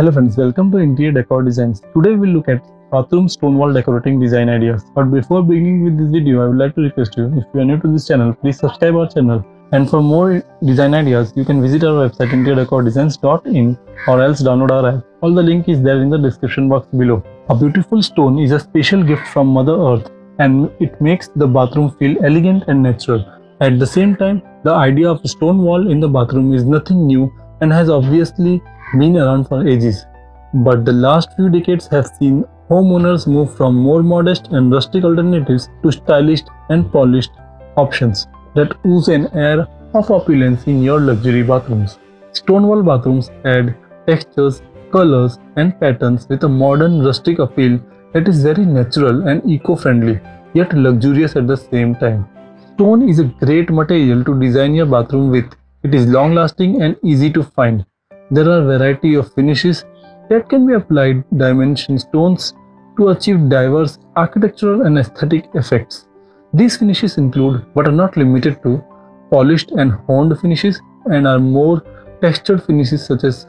Hello friends, welcome to Interior Decor Designs. Today we'll look at bathroom stone wall decorating design ideas. But before beginning with this video, I would like to request you, if you are new to this channel, please subscribe our channel. And for more design ideas, you can visit our website interiordecordesigns.in or else download our app. All the link is there in the description box below. A beautiful stone is a special gift from Mother Earth and it makes the bathroom feel elegant and natural. At the same time, the idea of a stone wall in the bathroom is nothing new and has obviously been around for ages, but the last few decades have seen homeowners move from more modest and rustic alternatives to stylish and polished options that ooze an air of opulence in your luxury bathrooms. Stone wall bathrooms add textures, colors, and patterns with a modern rustic appeal that is very natural and eco-friendly, yet luxurious at the same time. Stone is a great material to design your bathroom with. It is long-lasting and easy to find. There are a variety of finishes that can be applied dimension stones to achieve diverse architectural and aesthetic effects. These finishes include, but are not limited to, polished and honed finishes, and are more textured finishes such as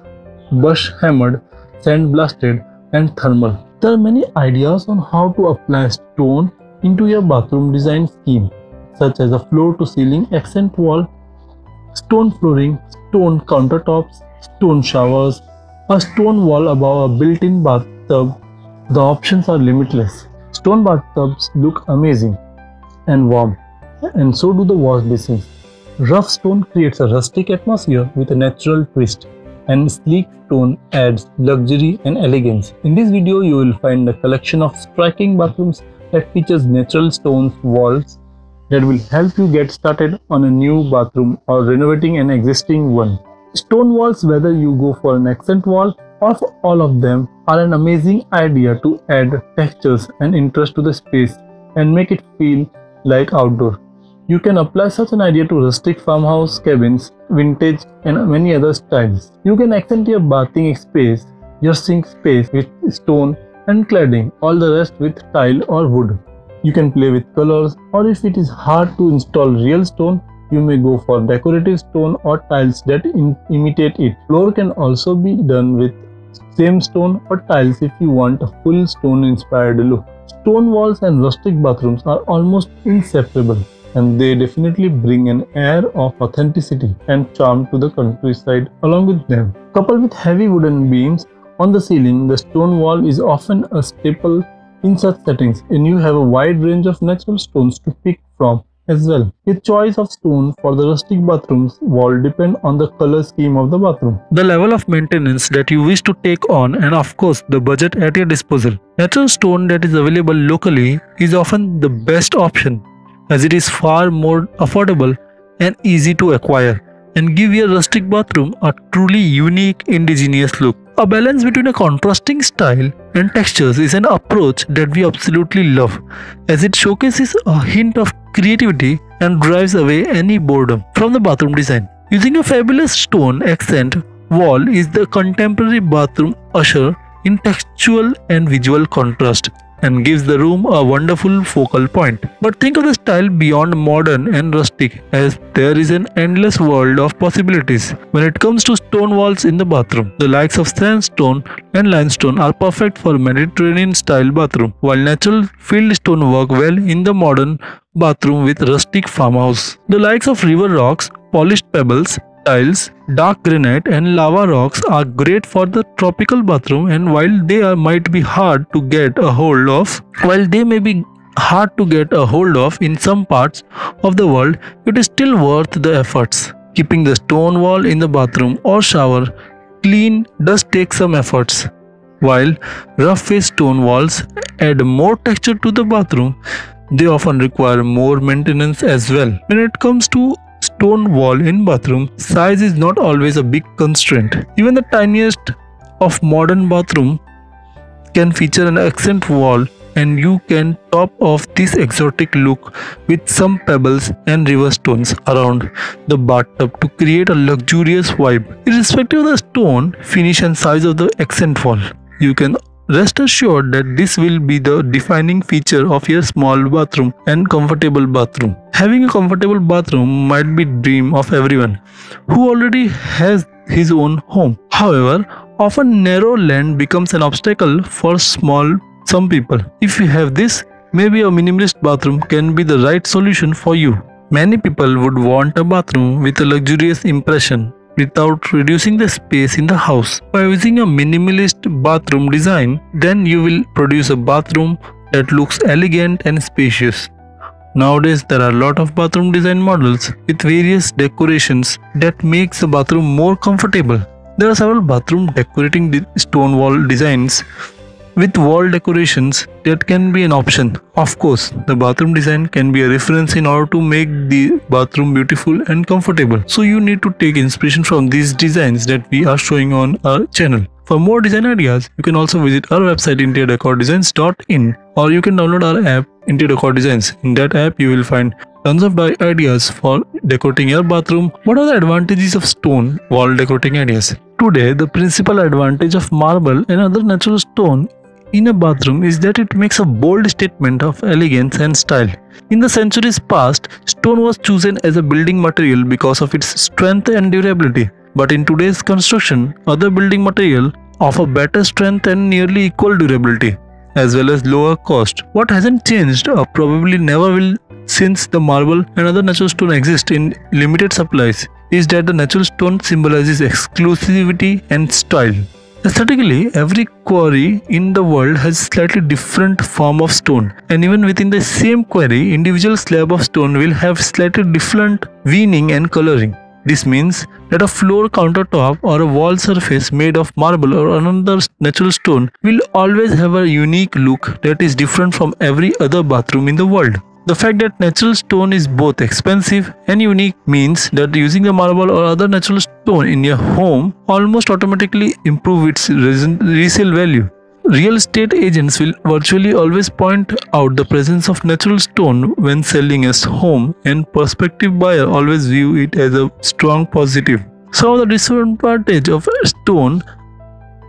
bush hammered, sand blasted, and thermal. There are many ideas on how to apply stone into your bathroom design scheme, such as a floor to ceiling accent wall, stone flooring, stone countertops, stone showers, a stone wall above a built-in bathtub. The options are limitless. Stone bathtubs look amazing and warm, and so do the wash basins. Rough stone creates a rustic atmosphere with a natural twist, and sleek stone adds luxury and elegance. In this video, you will find a collection of striking bathrooms that features natural stones walls that will help you get started on a new bathroom or renovating an existing one. Stone walls, whether you go for an accent wall or for all of them, are an amazing idea to add textures and interest to the space and make it feel like outdoor. You can apply such an idea to rustic farmhouse cabins, vintage, and many other styles. You can accent your bathing space, your sink space with stone and cladding, all the rest with tile or wood. You can play with colors, or if it is hard to install real stone, you may go for decorative stone or tiles that imitate it. Floor can also be done with same stone or tiles if you want a full stone inspired look. Stone walls and rustic bathrooms are almost inseparable, and they definitely bring an air of authenticity and charm to the countryside along with them. Coupled with heavy wooden beams on the ceiling, the stone wall is often a staple in such settings, and you have a wide range of natural stones to pick from as well. Your choice of stone for the rustic bathroom's wall depends on the color scheme of the bathroom, the level of maintenance that you wish to take on, and of course the budget at your disposal. Natural stone that is available locally is often the best option, as it is far more affordable and easy to acquire, and give your rustic bathroom a truly unique indigenous look. A balance between a contrasting style and textures is an approach that we absolutely love, as it showcases a hint of creativity and drives away any boredom from the bathroom design. Using a fabulous stone accent wall is the contemporary bathroom usher in textual and visual contrast, and gives the room a wonderful focal point. But think of the style beyond modern and rustic, as there is an endless world of possibilities when it comes to stone walls in the bathroom. The likes of sandstone and limestone are perfect for Mediterranean style bathroom, while natural field stone work well in the modern bathroom with rustic farmhouse. The likes of river rocks, polished pebbles, tiles, dark granite, and lava rocks are great for the tropical bathroom, and while they may be hard to get a hold of in some parts of the world, it is still worth the efforts. Keeping the stone wall in the bathroom or shower clean does take some efforts. While rough face stone walls add more texture to the bathroom, they often require more maintenance as well. When it comes to stone wall in bathroom, size is not always a big constraint. Even the tiniest of modern bathroom can feature an accent wall, and you can top off this exotic look with some pebbles and river stones around the bathtub to create a luxurious vibe. Irrespective of the stone finish and size of the accent wall, you can rest assured that this will be the defining feature of your small bathroom and comfortable bathroom. Having a comfortable bathroom might be the dream of everyone who already has his own home. However, Often narrow land becomes an obstacle for some people. If you have this, maybe a minimalist bathroom can be the right solution for you. Many people would want a bathroom with a luxurious impression without reducing the space in the house. By using a minimalist bathroom design, then you will produce a bathroom that looks elegant and spacious. Nowadays, there are a lot of bathroom design models with various decorations that makes the bathroom more comfortable. There are several bathroom decorating stone wall designs with wall decorations that can be an option. Of course, the bathroom design can be a reference in order to make the bathroom beautiful and comfortable. So you need to take inspiration from these designs that we are showing on our channel. For more design ideas, you can also visit our website interiordecordesigns.in, or you can download our app Interior Decor Designs. In that app, you will find tons of ideas for decorating your bathroom. What are the advantages of stone wall decorating ideas? Today, the principal advantage of marble and other natural stone in a bathroom is that it makes a bold statement of elegance and style. In the centuries past, stone was chosen as a building material because of its strength and durability. But in today's construction, other building material offer better strength and nearly equal durability, as well as lower cost. What hasn't changed, or probably never will since the marble and other natural stone exist in limited supplies, is that the natural stone symbolizes exclusivity and style. Aesthetically, every quarry in the world has slightly different form of stone, and even within the same quarry, individual slab of stone will have slightly different veining and coloring. This means that a floor countertop or a wall surface made of marble or another natural stone will always have a unique look that is different from every other bathroom in the world. The fact that natural stone is both expensive and unique means that using the marble or other natural stone in your home almost automatically improves its resale value. Real estate agents will virtually always point out the presence of natural stone when selling a home, and prospective buyer always view it as a strong positive. Some of the disadvantages of stone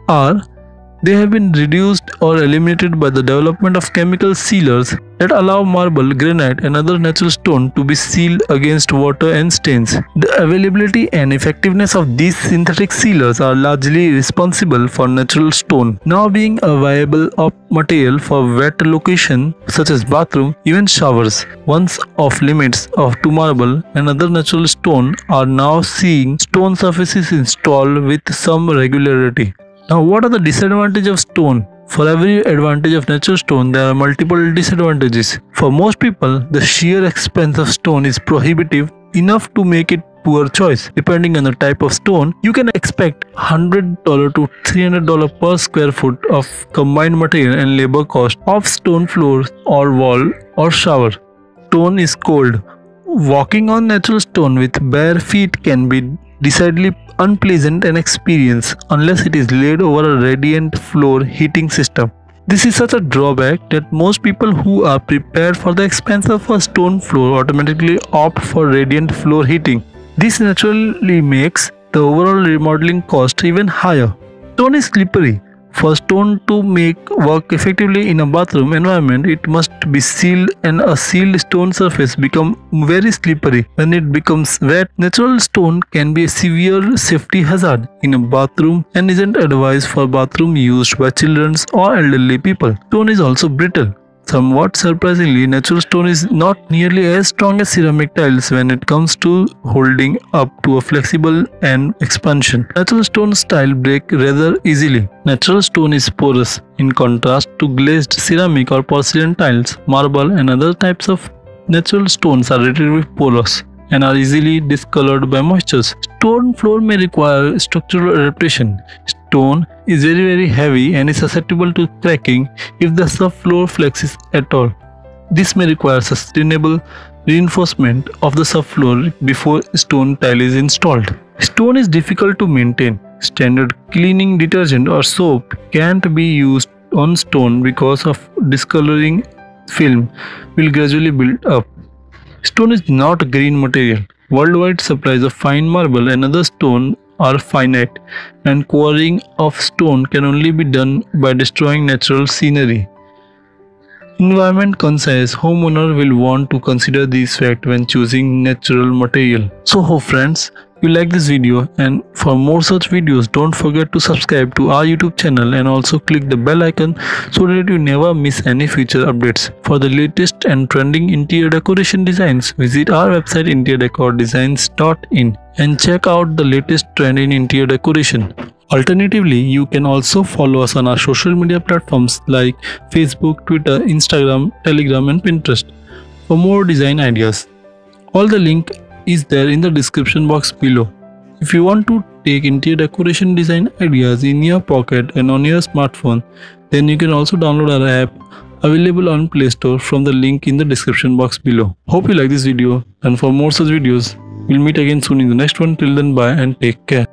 are they have been reduced or eliminated by the development of chemical sealers that allow marble, granite and other natural stone to be sealed against water and stains. The availability and effectiveness of these synthetic sealers are largely responsible for natural stone now being a viable material for wet locations such as bathroom, even showers. Once off limits to marble and other natural stone are now seeing stone surfaces installed with some regularity. Now, what are the disadvantages of stone? For every advantage of natural stone, there are multiple disadvantages. For most people, the sheer expense of stone is prohibitive enough to make it a poor choice. Depending on the type of stone, you can expect $100 to $300 per square foot of combined material and labor cost of stone floor or wall or shower. Stone is cold. Walking on natural stone with bare feet can be decidedly unpleasant an experience unless it is laid over a radiant floor heating system. This is such a drawback that most people who are prepared for the expense of a stone floor automatically opt for radiant floor heating. This naturally makes the overall remodeling cost even higher. Stone is slippery. For stone to work effectively in a bathroom environment, it must be sealed, and a sealed stone surface becomes very slippery. When it becomes wet, natural stone can be a severe safety hazard in a bathroom and isn't advised for bathroom used by children or elderly people. Stone is also brittle. Somewhat surprisingly, natural stone is not nearly as strong as ceramic tiles when it comes to holding up to a flexible and expansion. Natural stone style break rather easily. Natural stone is porous, in contrast to glazed ceramic or porcelain tiles. Marble and other types of natural stones are relatively porous and are easily discolored by moisture. Stone floor may require structural adaptation. Stone is very heavy and is susceptible to cracking if the subfloor flexes at all. This may require sustainable reinforcement of the subfloor before stone tile is installed. Stone is difficult to maintain. Standard cleaning detergent or soap can't be used on stone because of discoloring film will gradually build up. Stone is not a green material. Worldwide supplies of fine marble and other stone are finite, and quarrying of stone can only be done by destroying natural scenery. Environment conscious homeowner will want to consider these facts when choosing natural material. So, friends, you like this video, and for more such videos, don't forget to subscribe to our YouTube channel and also click the bell icon so that you never miss any future updates. For the latest and trending interior decoration designs, visit our website interiordecordesigns.in and check out the latest trend in interior decoration. Alternatively, you can also follow us on our social media platforms like Facebook, Twitter, Instagram, Telegram and Pinterest for more design ideas. All the link is there in the description box below. If you want to take interior decoration design ideas in your pocket and on your smartphone, then you can also download our app available on Play Store from the link in the description box below. Hope you like this video, and for more such videos, we'll meet again soon in the next one. Till then, bye and take care.